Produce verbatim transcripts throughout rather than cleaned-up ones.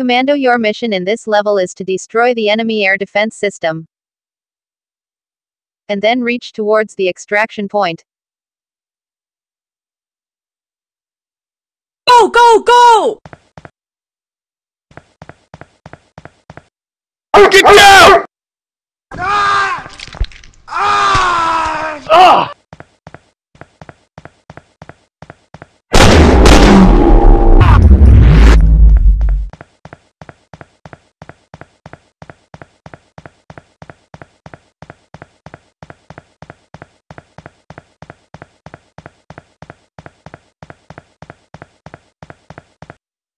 Commando, your mission in this level is to destroy the enemy air defense system and then reach towards the extraction point. Go, go, go! Get down! Ah! Ah! Ah!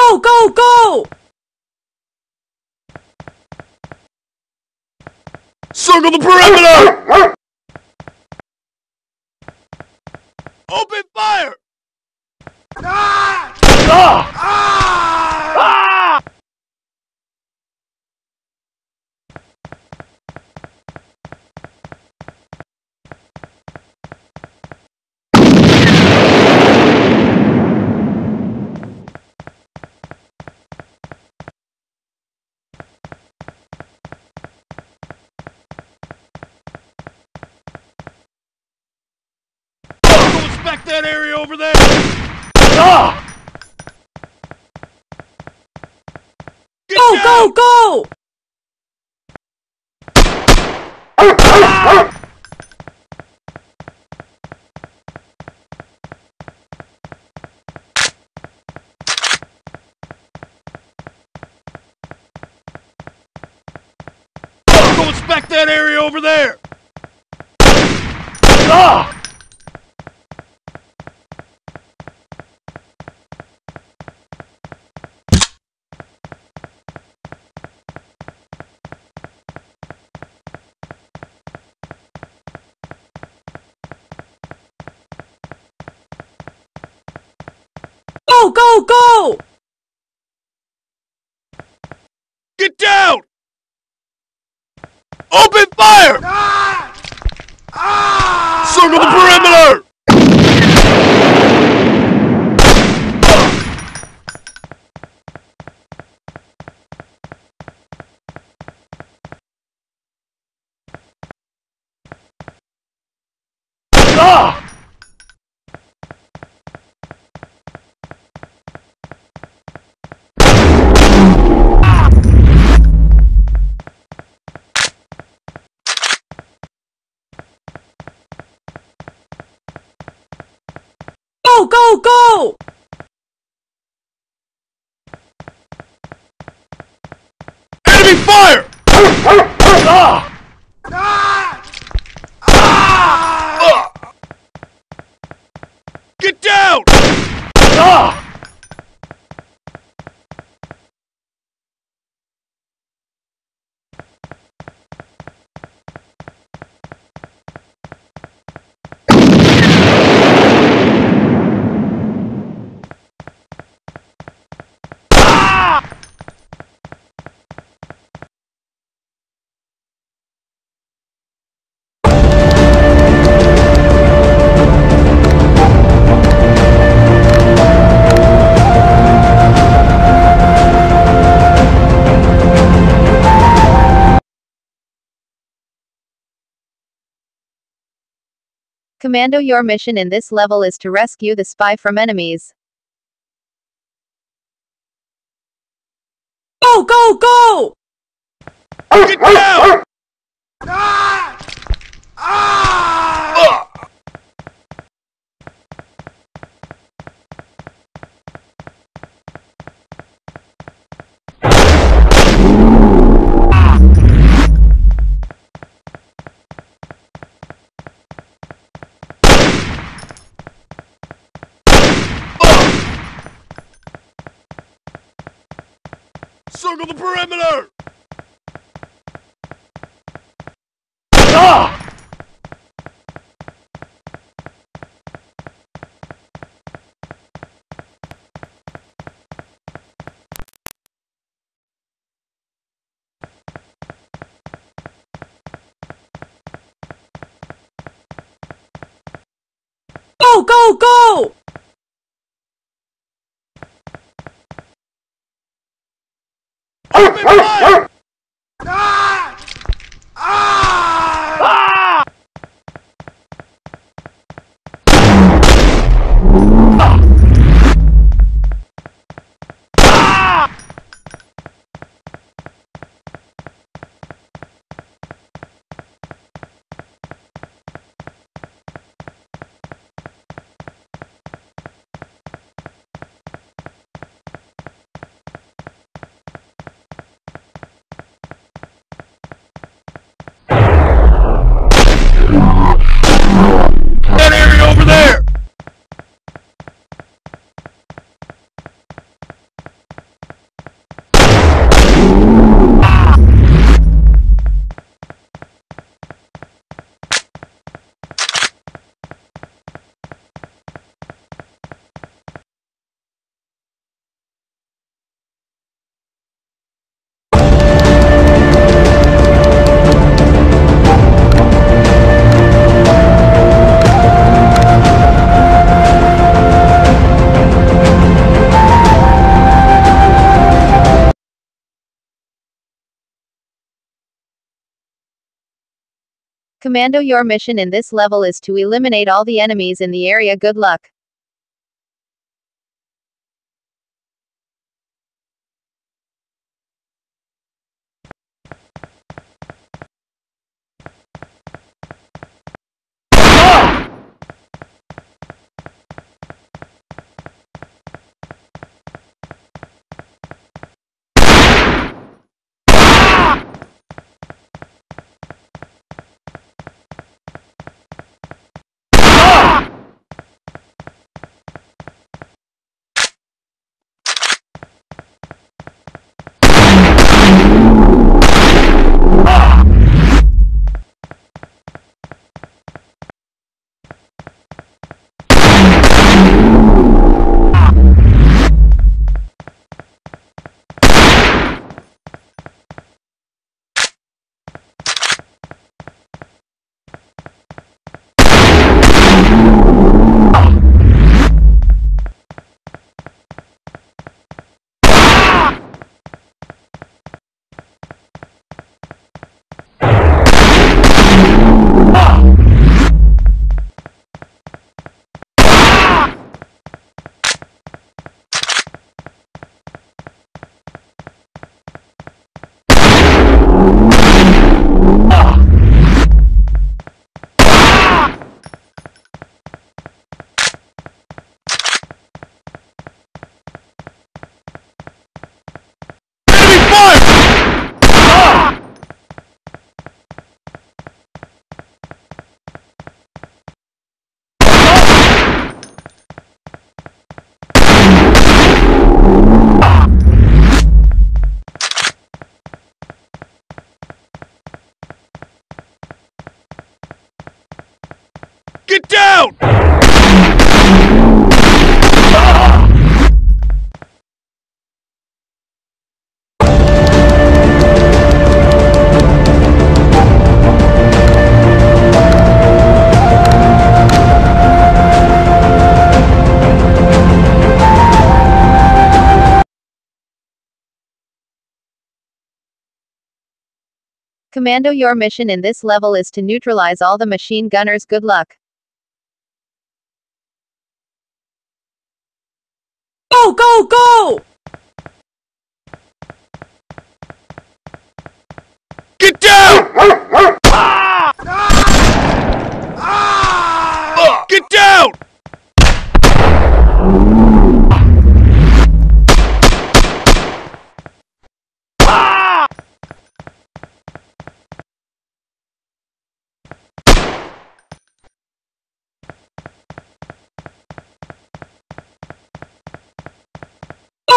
Go, go, go! Circle the perimeter! Open fire! Ah! Ah! Ah! Back that area over there! Ah! Go, go, go! Ah! Go inspect that area over there! Ah! Go, go, go! Get down! Open fire! Ah! Ah! Circle the perimeter! Ah! Go, go, go! Enemy fire! Ah! Ah! Ah! Ah! Get down! Ah! Commando, your mission in this level is to rescue the spy from enemies. Go, go, go! Get down! Ah! Ah! Uh! Circle the perimeter! Ah! Go, go, go! Commando, your mission in this level is to eliminate all the enemies in the area. Good luck. Commando, your mission in this level is to neutralize all the machine gunners. Good luck. Go, go, go! Get down! Ah! Ah! Uh, get down!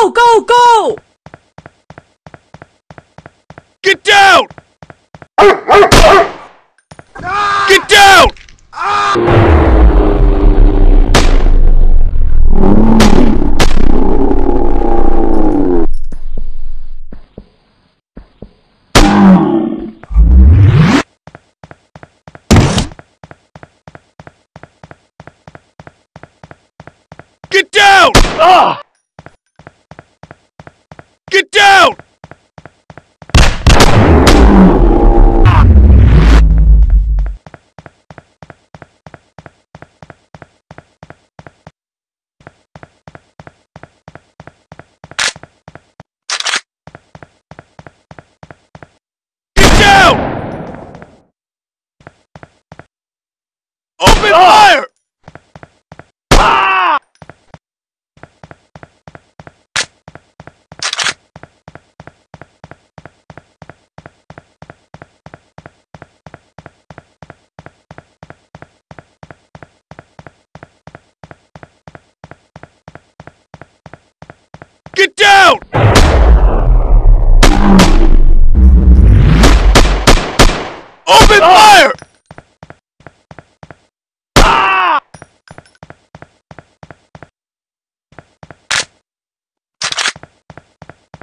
Go, go, go! Get down! Get down! Get down! Ah! Get down! open fire! Ah! Get down! Open fire!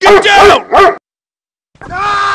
Get down! Ah!